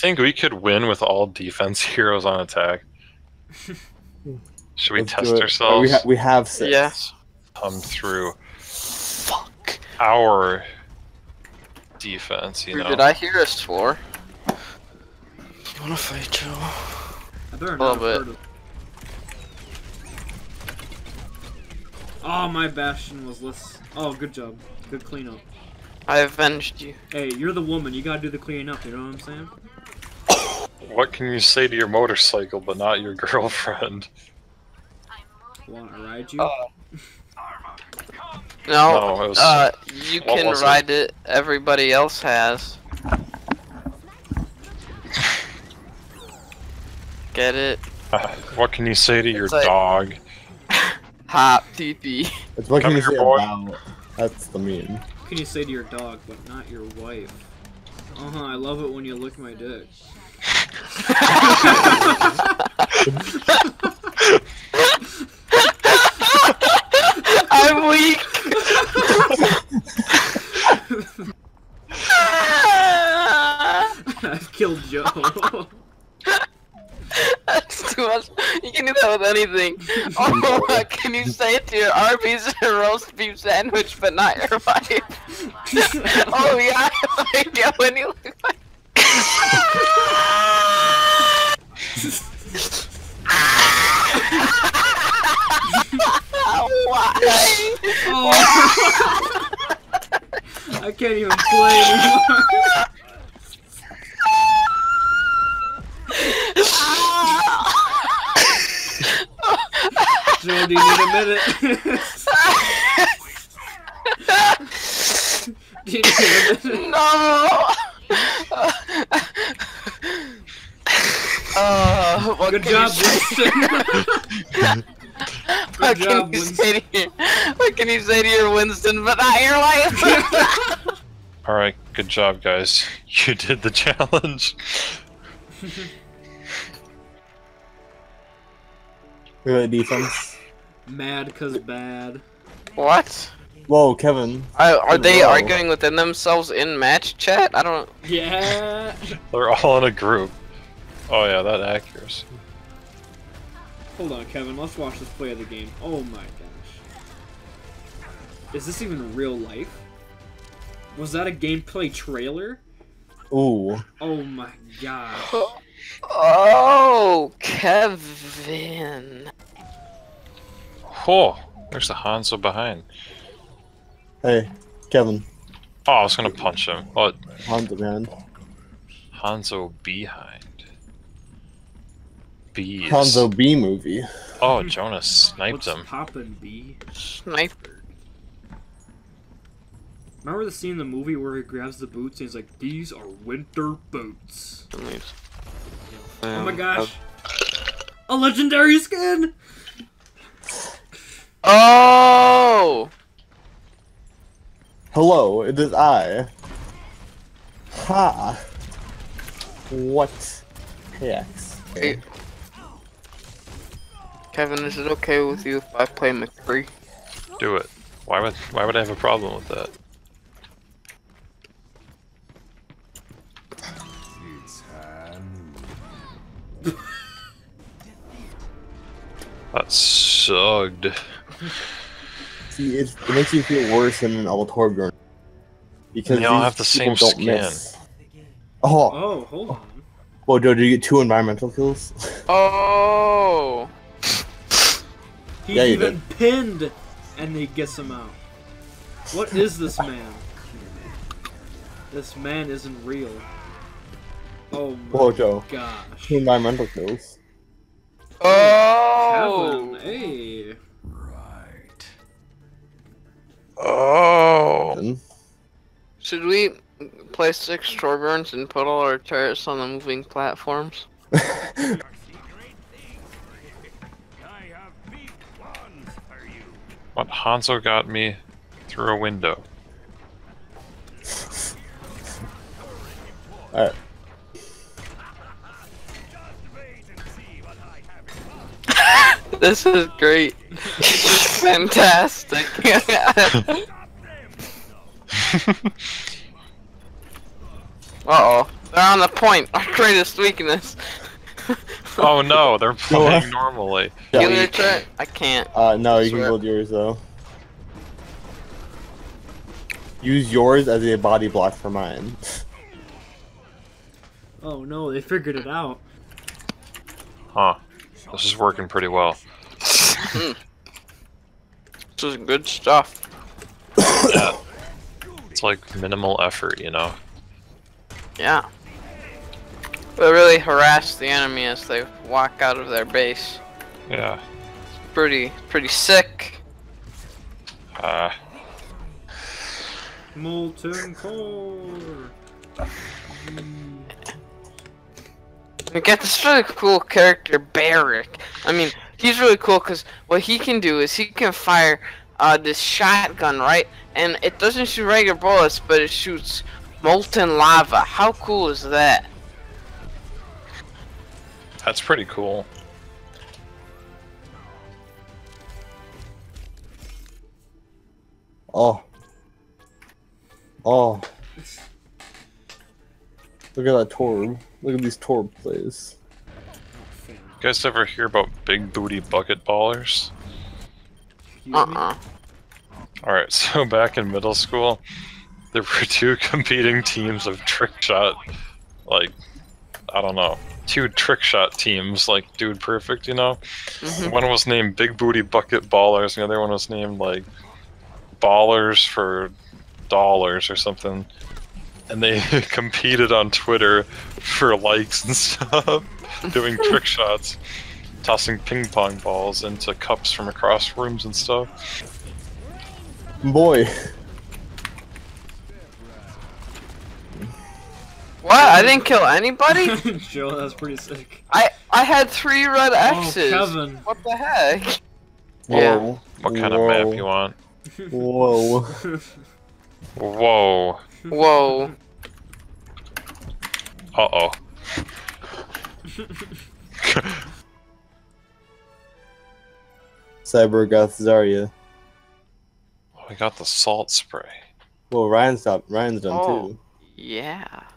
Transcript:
think we could win with all defense heroes on attack. Should we test ourselves? Oh, we have six. Yes. Yeah. Come through. Fuck. Our defense, you know. Did I hear us four? I wanna fight you. I better not have heard of... Oh, my Bastion was less. Oh, good job. Good cleanup. I avenged you. Hey, you're the woman. You gotta do the cleaning up, you know what I'm saying? What can you say to your motorcycle but not your girlfriend? Wanna ride you? No, no, it was, you can ride it? Everybody else has. Get it? What can you say to your dog? Hop, TP. It's what can you say about? That's the meme. What can you say to your dog but not your wife? Uh-huh, I love it when you lick my dick. I'm weak. I've killed Joe. That's too much. You can do that with anything. Oh, what can you say to your Arby's and roast beef sandwich, but not your wife? Oh yeah, like yeah, when you look like. Why? Oh. I can't even play anymore. Joe, do you need a minute? Do you need a minute? No! Well, good job, Winston. What can you say to your, what can you say to your Winston but not your wife? Alright, good job guys. You did the challenge. Really defense. Mad cause bad. What? Whoa, Kevin. Are they arguing within themselves in match chat? I don't... Yeah. They're all in a group. Oh yeah, that accuracy. Hold on, Kevin. Let's watch this play of the game. Oh my gosh. Is this even real life? Was that a gameplay trailer? Ooh. Oh my gosh. Oh, Kevin. Oh, there's the Hanzo behind. Hey, Kevin. Oh, I was gonna punch him. Oh, Hanzo behind. Hanzo behind. Bees. Hanzo B movie. Oh, Jonas sniped him. What's poppin', B? Sniper. Remember the scene in the movie where he grabs the boots and he's like, "These are winter boots." Nice. Oh my gosh! A legendary skin. Oh! Hello, it is I. Ha! What? Picks. Okay. Kevin, is it okay with you if I play McCree? Do it. Why would I have a problem with that? That sucked. See, it makes you feel worse than an Torbjörn. Because they all have the same skin. Miss. Oh. Oh, hold on. Whoa, Joe, did you get 2 environmental kills? Oh. He yeah, even pinned, and they gets him out. What is this man? This man isn't real. Oh my gosh. 2 environmental kills. Oh! Kevin, hey. Right. Oh! Should we play 6 Torbjörns and put all our turrets on the moving platforms? What Hanzo got me through a window. Alright. This is great. Fantastic. Uh oh. They're on the point. Our greatest weakness. Oh no, they're playing normally. Yeah, give it a try. I can't. No, you can build yours though. Use yours as a body block for mine. Oh no, they figured it out. Huh. This is working pretty well. This is good stuff. Yeah. It's like minimal effort, you know? Yeah. They really harass the enemy as they walk out of their base. Yeah. It's pretty sick. Molten Core! We got this really cool character, Barrick. I mean, he's really cool because what he can do is he can fire this shotgun, right? And it doesn't shoot regular bullets, but it shoots molten lava. How cool is that? That's pretty cool. Oh. Oh. Look at that Torb. Look at these Torb plays. You guys ever hear about big booty bucket ballers? Uh-uh. Alright, so back in middle school, there were two competing teams of trick shot, like, I don't know, two trick shot teams, like Dude Perfect, you know? Mm-hmm. One was named Big Booty Bucket Ballers, and the other one was named, like, Ballers for Dollars or something. And they competed on Twitter for likes and stuff, doing trick shots, tossing ping pong balls into cups from across rooms and stuff. Boy. What? I didn't kill anybody? Joe, that was pretty sick. I had 3 red X's. Oh, Kevin. What the heck? Whoa. Yeah. What kind of map you want? Whoa. Whoa. Whoa. Uh-oh. Cybergoth Zarya. Oh, I got the salt spray. Well, Ryan's done too. Yeah.